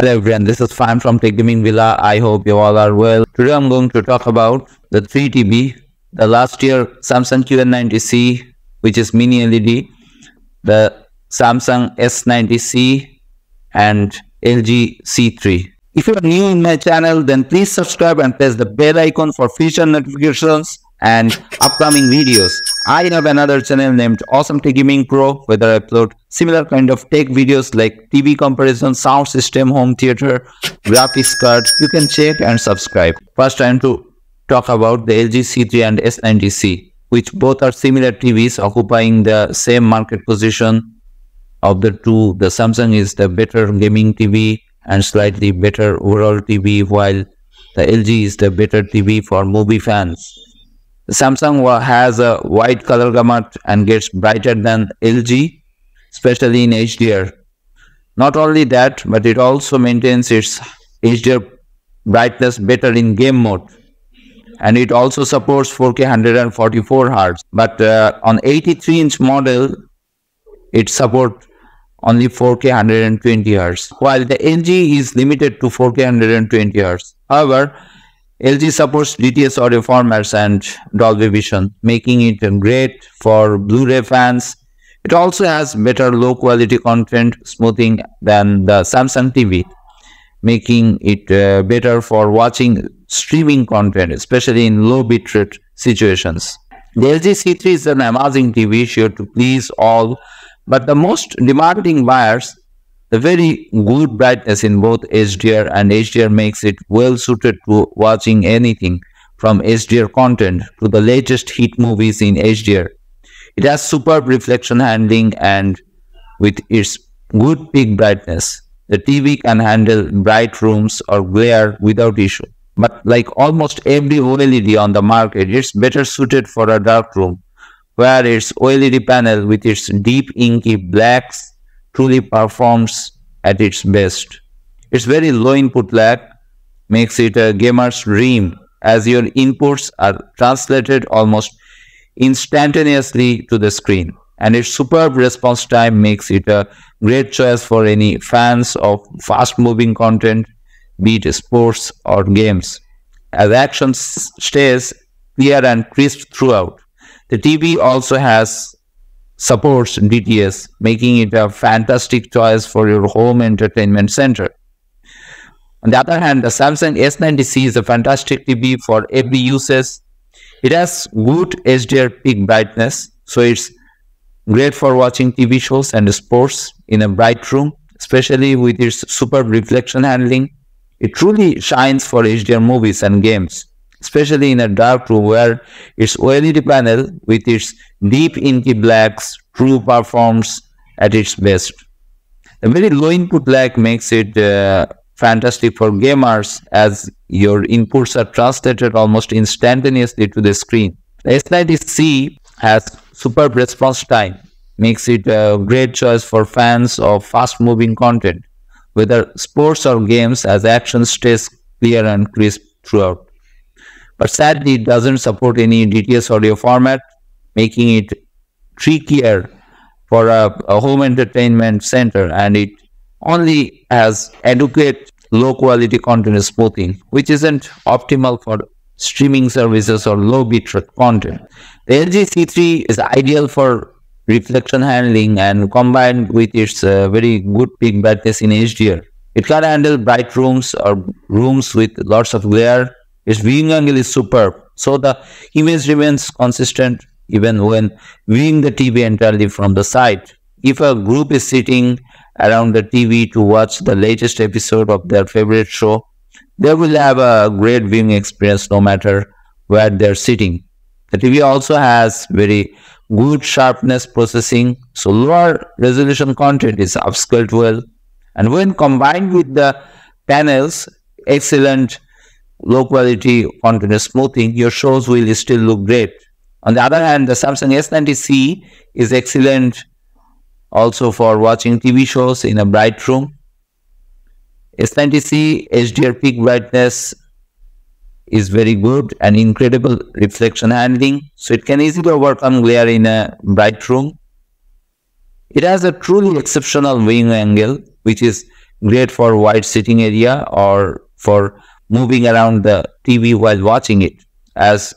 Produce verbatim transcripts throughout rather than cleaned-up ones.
Hello everyone, this is Fine from Tech Gaming Villa. I hope you all are well. Today I'm going to talk about the three T B, the last year Samsung Q N ninety C, which is mini L E D, the Samsung S ninety C and L G C three. If you are new in my channel, then please subscribe and press the bell icon for future notifications and upcoming videos. I have another channel named Awesome Tech Gaming Pro, where I upload similar kind of tech videos like T V comparison, sound system, home theater, graphics cards. You can check and subscribe. First, I am to talk about the L G C three and S ninety C, which both are similar T Vs occupying the same market position. Of the two, the Samsung is the better gaming T V and slightly better overall T V, while the L G is the better T V for movie fans. Samsung has a wide color gamut and gets brighter than L G, especially in H D R. Not only that, but it also maintains its H D R brightness better in game mode. And it also supports four K one forty-four hertz. But uh, on eighty-three inch model, it supports only four K one twenty hertz. While the L G is limited to four K one twenty hertz. However, L G supports D T S audio formats and Dolby Vision, making it great for Blu-ray fans. It also has better low-quality content smoothing than the Samsung T V, making it uh, better for watching streaming content, especially in low bitrate situations. The L G C three is an amazing T V, sure to please all, but the most demanding buyers. The very good brightness in both H D R and H D R makes it well suited to watching anything from H D R content to the latest hit movies in H D R. It has superb reflection handling, and with its good peak brightness, the T V can handle bright rooms or glare without issue. But like almost every O L E D on the market, it's better suited for a dark room, where its O L E D panel with its deep inky blacks truly performs at its best. Its very low input lag makes it a gamer's dream, as your inputs are translated almost instantaneously to the screen, and its superb response time makes it a great choice for any fans of fast-moving content, be it sports or games, as action stays clear and crisp throughout. The T V also has supports D T S, making it a fantastic choice for your home entertainment center. On the other hand, the Samsung S ninety C is a fantastic T V for every usage. It has good H D R peak brightness, so it's great for watching T V shows and sports in a bright room, especially with its superb reflection handling. It truly shines for H D R movies and games, especially in a dark room where its O L E D panel with its deep inky blacks truly performs at its best. The very low input lag makes it uh, fantastic for gamers, as your inputs are translated almost instantaneously to the screen. The S ninety C has superb response time, makes it a great choice for fans of fast-moving content, whether sports or games, as action stays clear and crisp throughout. But sadly, it doesn't support any D T S audio format, making it trickier for a, a home entertainment center, and it only has adequate low-quality content smoothing, which isn't optimal for streaming services or low bitrate content. The L G C three is ideal for reflection handling, and combined with its uh, very good peak brightness in H D R, it can handle bright rooms or rooms with lots of glare. Its viewing angle is superb, so the image remains consistent even when viewing the T V entirely from the side. If a group is sitting around the T V to watch the latest episode of their favorite show, they will have a great viewing experience no matter where they are sitting. The T V also has very good sharpness processing, so lower resolution content is upscaled well, and when combined with the panel's excellent low quality content smoothing, your shows will still look great. On the other hand, the Samsung S ninety C is excellent also for watching T V shows in a bright room. S ninety C H D R peak brightness is very good and incredible reflection handling, so it can easily overcome glare in a bright room. It has a truly exceptional viewing angle, which is great for wide sitting area or for moving around the T V while watching it, as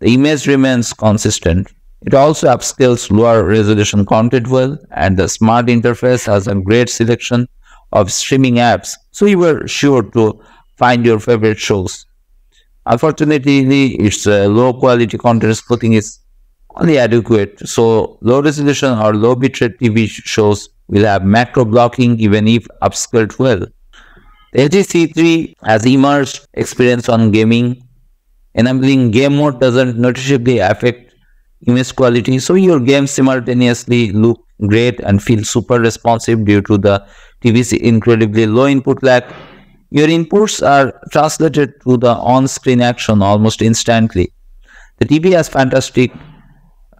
the image remains consistent. It also upscales lower resolution content well, and the smart interface has a great selection of streaming apps, so you were sure to find your favorite shows. Unfortunately, its uh, low quality content splitting is only adequate, so low resolution or low bitrate T V shows will have macro blocking even if upscaled well. The L G C three has immersed experience on gaming, enabling game mode doesn't noticeably affect image quality, so your game simultaneously look great and feel super responsive due to the T V's incredibly low input lag. Your inputs are translated to the on-screen action almost instantly. The T V is fantastic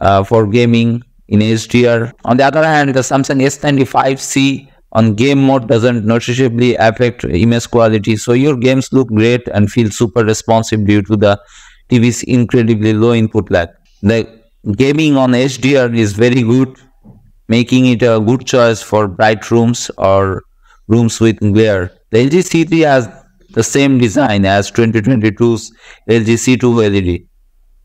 uh, for gaming in H D R. On the other hand, the Samsung S ninety-five C on game mode doesn't noticeably affect image quality, so your games look great and feel super responsive due to the T V's incredibly low input lag. The gaming on H D R is very good, making it a good choice for bright rooms or rooms with glare. The L G C three has the same design as twenty twenty-two's L G C two L E D.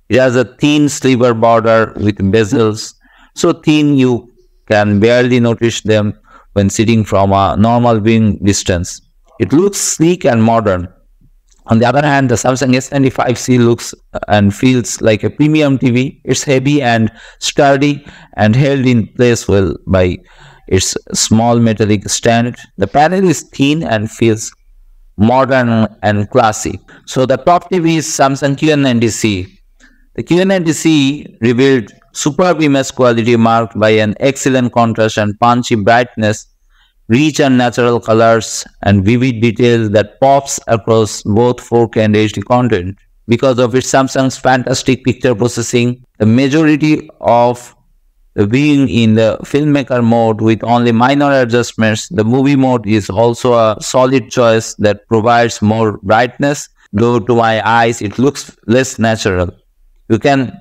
It has a thin sliver border with bezels, so thin you can barely notice them when sitting from a normal viewing distance. It looks sleek and modern. On the other hand, the Samsung S ninety-five C looks and feels like a premium T V. It's heavy and sturdy and held in place well by its small metallic stand. The panel is thin and feels modern and classy. So the top T V is Samsung Q N ninety C. The Q N ninety C revealed superb image quality marked by an excellent contrast and punchy brightness, rich and natural colors, and vivid details that pops across both four K and H D content. Because of its Samsung's fantastic picture processing, the majority of the viewing in the filmmaker mode with only minor adjustments, the movie mode is also a solid choice that provides more brightness, though to my eyes it looks less natural. You can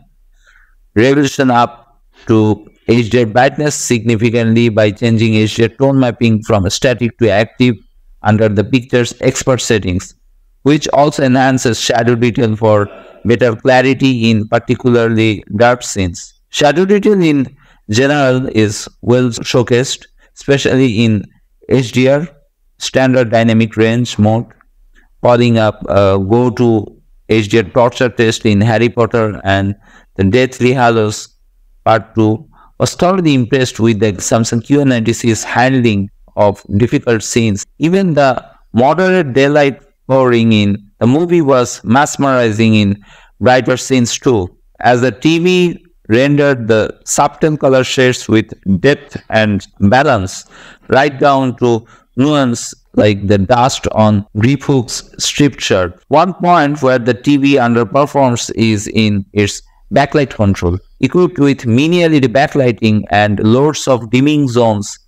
revolution up to H D R brightness significantly by changing H D R tone mapping from static to active under the picture's expert settings, which also enhances shadow detail for better clarity in particularly dark scenes. Shadow detail in general is well showcased, especially in H D R standard dynamic range mode, calling up a go-to H D R torture test in Harry Potter and the Deathly Hallows Part two. Was thoroughly impressed with the Samsung Q N ninety C's handling of difficult scenes. Even the moderate daylight pouring in the movie was mesmerizing in brighter scenes too, as the T V rendered the subtle color shades with depth and balance, right down to nuance like the dust on Grip Hook's striped shirt. One point where the T V underperforms is in its backlight control. Equipped with mini L E D backlighting and loads of dimming zones,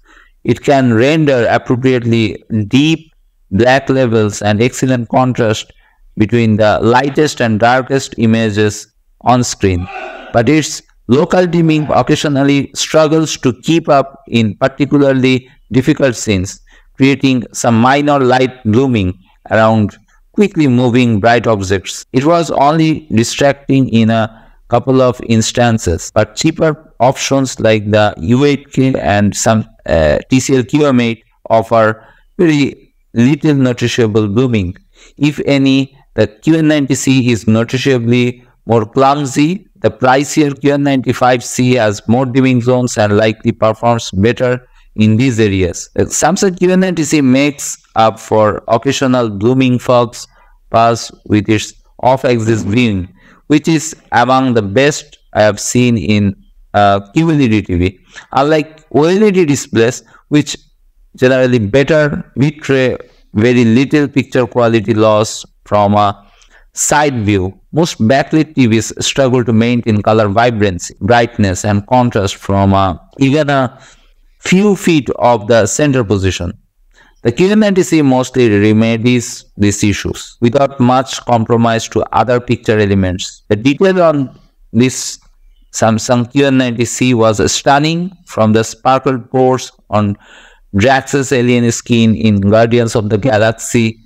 it can render appropriately deep black levels and excellent contrast between the lightest and darkest images on screen. But its local dimming occasionally struggles to keep up in particularly difficult scenes, creating some minor light blooming around quickly moving bright objects. It was only distracting in a couple of instances, but cheaper options like the U eight K and some uh, T C L Q M eight offer very little noticeable blooming. If any, the Q N ninety C is noticeably more clumsy. The pricier Q N ninety-five C has more dimming zones and likely performs better in these areas. The Samsung Q N ninety C makes up for occasional blooming fogs pass with its off-axis viewing, which is among the best I have seen in uh, Q L E D T V. Unlike O L E D displays, which generally better betray very little picture quality loss from a side view, most backlit T Vs struggle to maintain color vibrancy, brightness, and contrast from a, even a few feet of the center position. The Q N ninety C mostly remedies these issues without much compromise to other picture elements. The detail on this Samsung Q N ninety C was stunning, from the sparkle pores on Drax's alien skin in Guardians of the Galaxy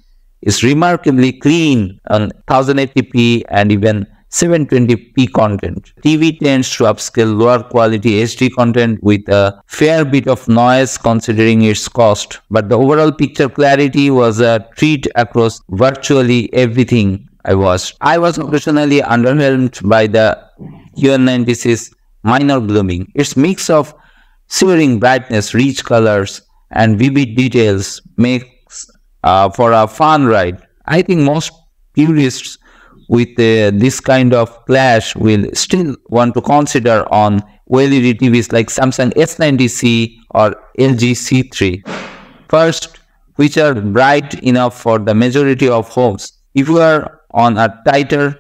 is remarkably clean on ten eighty p and even seven twenty p content. T V tends to upscale lower quality H D content with a fair bit of noise considering its cost, but the overall picture clarity was a treat across virtually everything I watched. I was occasionally underwhelmed by the Q N ninety-six minor glooming. Its mix of searing brightness, rich colors, and vivid details makes uh, for a fun ride. I think most purists with uh, this kind of clash will still want to consider on O L E D T Vs like Samsung S ninety C or L G C three. First, which are bright enough for the majority of homes. If you are on a tighter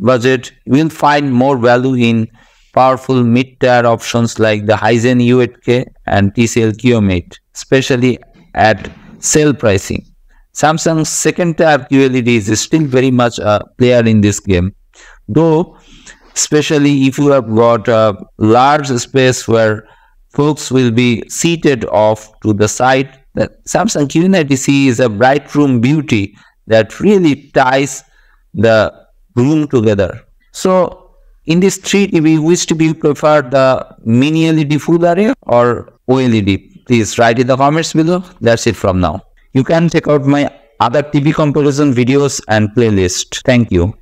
budget, you will find more value in powerful mid-tier options like the Hisense U eight K and T C L Q M eight, especially at sale pricing. Samsung's second-tier Q L E D is still very much a player in this game, though, especially if you have got a large space where folks will be seated off to the side. The Samsung Q N ninety C is a bright room beauty that really ties the room together. So, in this three T V, which do you prefer, the mini L E D full array or O L E D? Please write in the comments below. That's it from now. You can check out my other T V comparison videos and playlist. Thank you.